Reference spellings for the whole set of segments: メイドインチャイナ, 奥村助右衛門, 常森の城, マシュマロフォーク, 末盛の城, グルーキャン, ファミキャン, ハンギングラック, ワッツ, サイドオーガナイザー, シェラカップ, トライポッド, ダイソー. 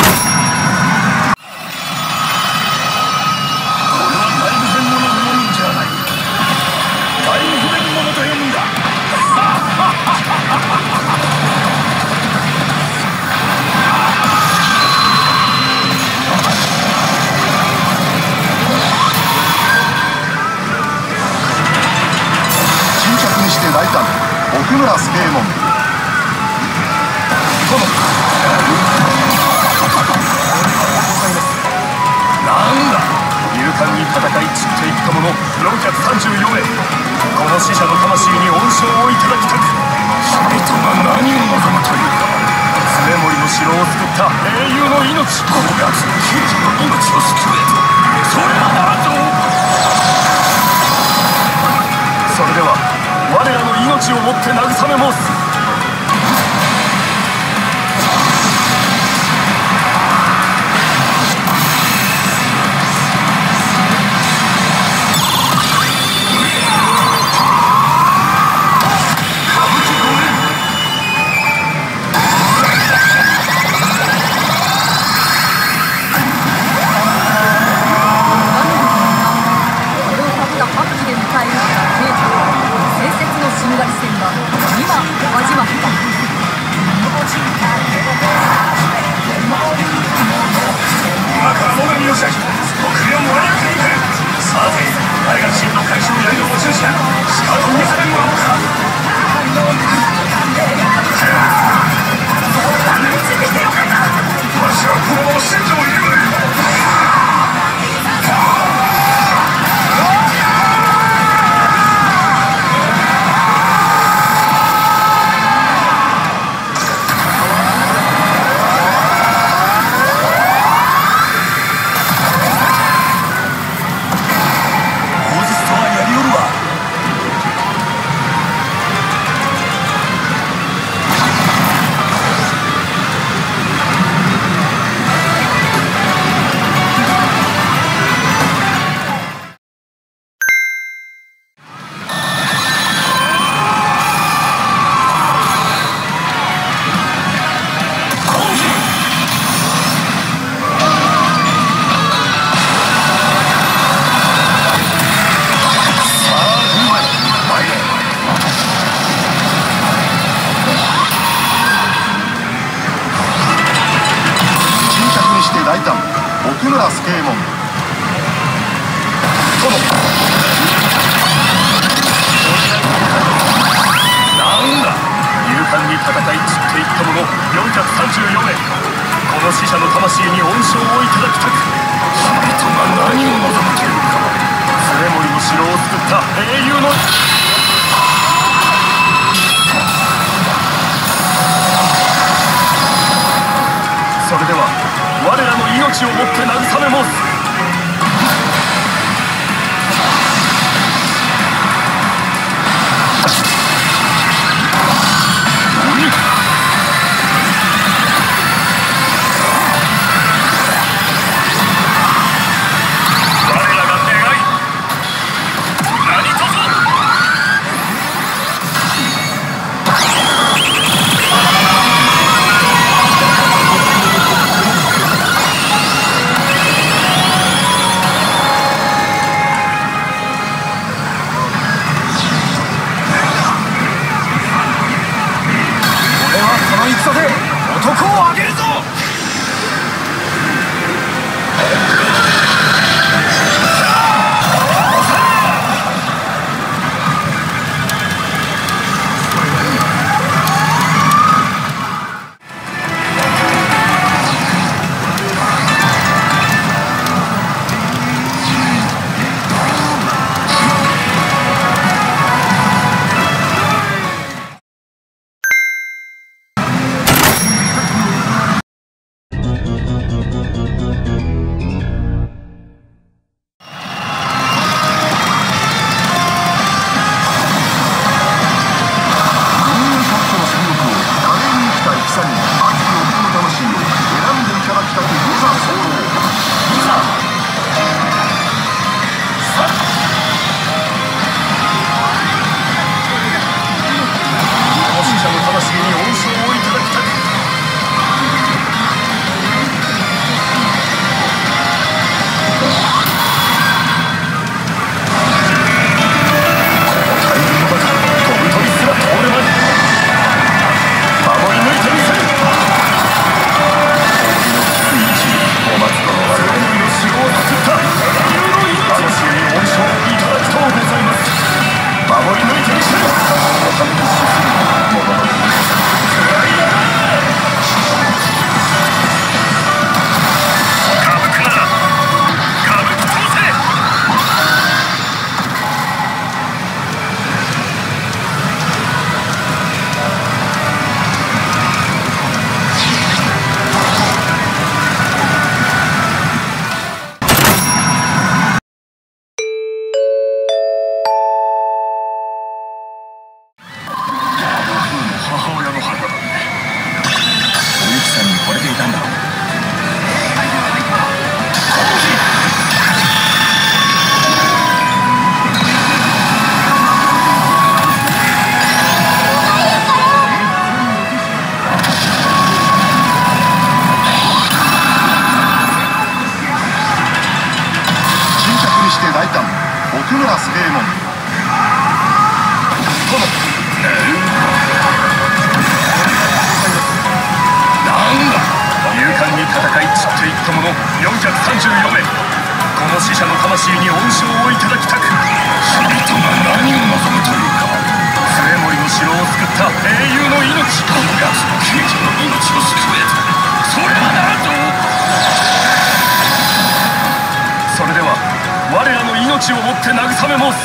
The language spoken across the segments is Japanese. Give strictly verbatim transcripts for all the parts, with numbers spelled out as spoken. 奥村助右衛門、なんだ勇敢に戦い散っていったものよんひゃくさんじゅうよん名、この死者の魂に恩賞をいただきたく、人々が何を望むというか、常森の城を救った英雄の命、この奴の刑事の命を救えと、それはなぞ。それでは我らの命をもって慰め申す。をもって慰めも代官奥村助右衛門殿、なんだ勇敢に戦い散っていった者よんひゃくさんじゅうよん名、この死者の魂に恩賞をいただきたく、人々が何を望むというか。末盛の城を救った英雄の命、この奴の刑事の命を救えた、それはならどう。それでは我らの命をもって慰め申す。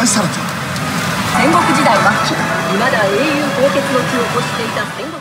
愛されていた。戦国時代末期、未だ英雄豪傑の地を欲していた戦国の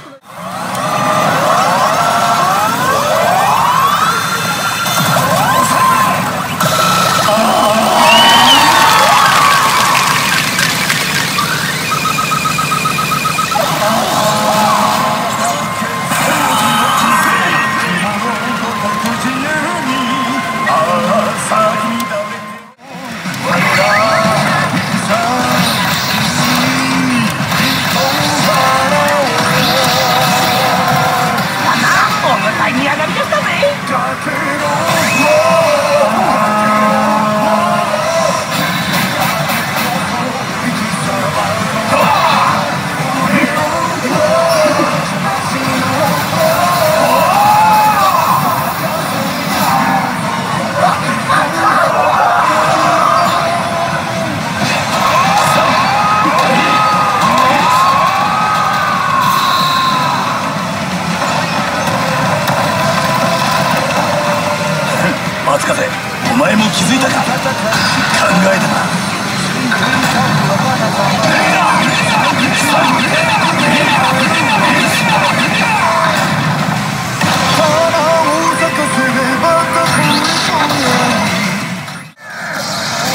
お前も気づいたか。考えたな。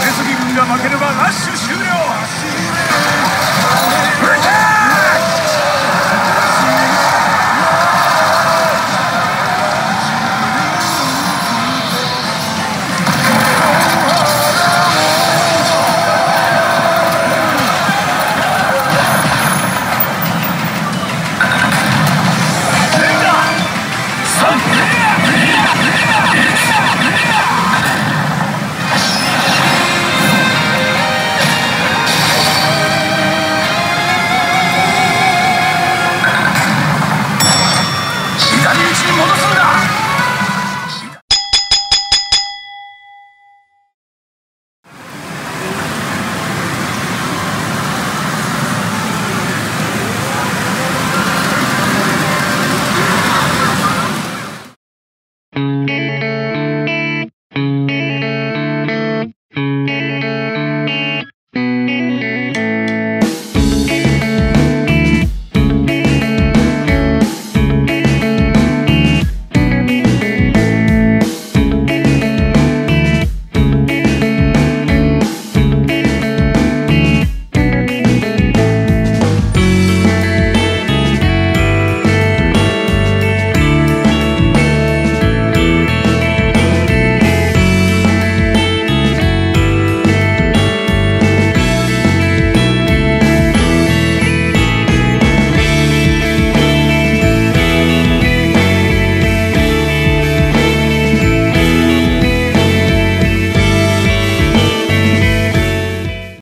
鉄軍が負ければラッシュ終了。戻すんだ。